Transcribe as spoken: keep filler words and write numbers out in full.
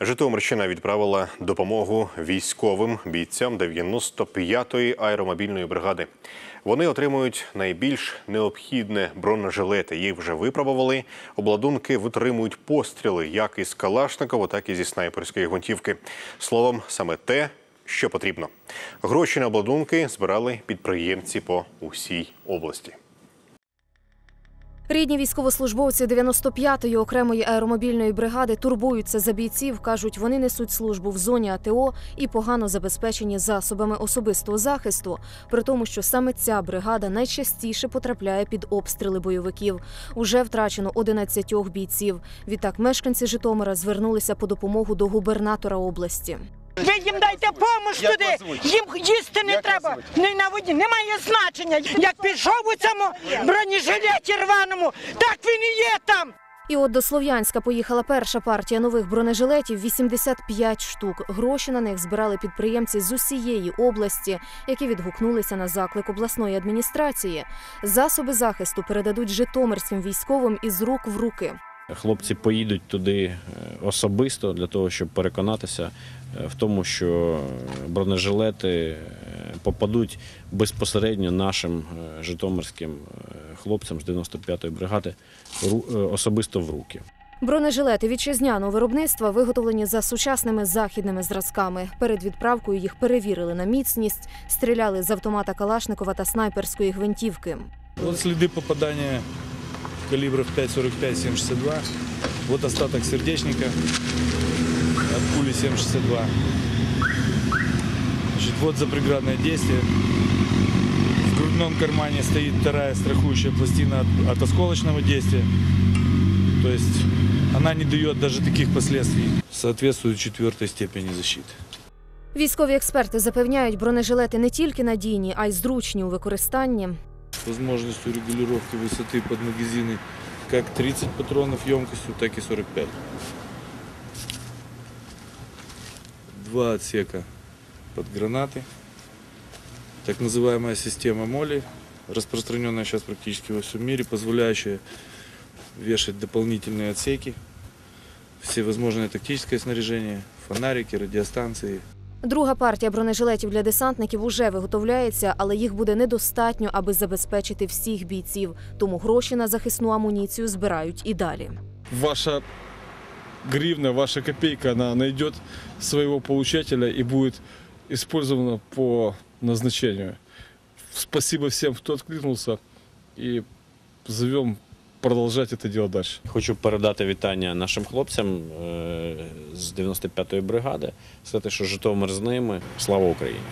Житомирщина відправила допомогу військовим бійцям дев'яносто п'ятої аеромобільної бригади. Вони отримують найбільш необхідне бронежилети. Їх вже випробували. Обладунки витримують постріли як із Калашникова, так і зі снайперської гвинтівки. Словом, саме те, що потрібно. Гроші на обладунки збирали підприємці по усій області. Рідні військовослужбовці дев'яносто п'ятої окремої аеромобільної бригади турбуються за бійців, кажуть, вони несуть службу в зоні АТО і погано забезпечені засобами особистого захисту, при тому, що саме ця бригада найчастіше потрапляє під обстріли бойовиків. Уже втрачено одинадцять бійців. Відтак мешканці Житомира звернулися по допомогу до губернатора області. Ви їм дайте допомогу туди, їм їсти не треба, не на воді, немає значення. Як пішов у цьому бронежилеті рваному, так він і є там. І от до Слов'янська поїхала перша партія нових бронежилетів – вісімдесят п'ять штук. Гроші на них збирали підприємці з усієї області, які відгукнулися на заклик обласної адміністрації. Засоби захисту передадуть житомирським військовим із рук в руки. Хлопці поїдуть туди особисто для того, щоб переконатися в тому, що бронежилети попадуть безпосередньо нашим житомирським хлопцям з дев'яносто п'ятої бригади особисто в руки. Бронежилети вітчизняного виробництва виготовлені за сучасними західними зразками. Перед відправкою їх перевірили на міцність, стріляли з автомата Калашникова та снайперської гвинтівки. От сліди попадання калибров п'ять сорок п'ять, сім шістдесят два. Вот остаток сердечника от пули семь шестьдесят два. Значит, вот за преградное действие. В грудном кармане стоит вторая страхующая пластина от, от осколочного действия. То есть она не дает даже таких последствий. Соответствует четвертой степени защиты. Військові експерти запевняють, бронежилети не тільки надійні, а й зручні у використанні. С возможностью регулировки высоты под магазины как тридцать патронов емкостью, так и сорок пять. Два отсека под гранаты. Так называемая система молле, распространенная сейчас практически во всем мире, позволяющая вешать дополнительные отсеки, всевозможное тактическое снаряжение, фонарики, радиостанции. Друга партія бронежилетів для десантників уже виготовляється, але їх буде недостатньо, аби забезпечити всіх бійців. Тому гроші на захисну амуніцію збирають і далі. Ваша гривня, ваша копійка, вона знайде свого отримувача і буде використована по призначенню. Дякую всім, хто відкликнувся, і зовемо продовжувати це діло далі. Хочу передати вітання нашим хлопцям з дев'яносто п'ятої бригади, сказати, що Житомир з ними. Слава Україні!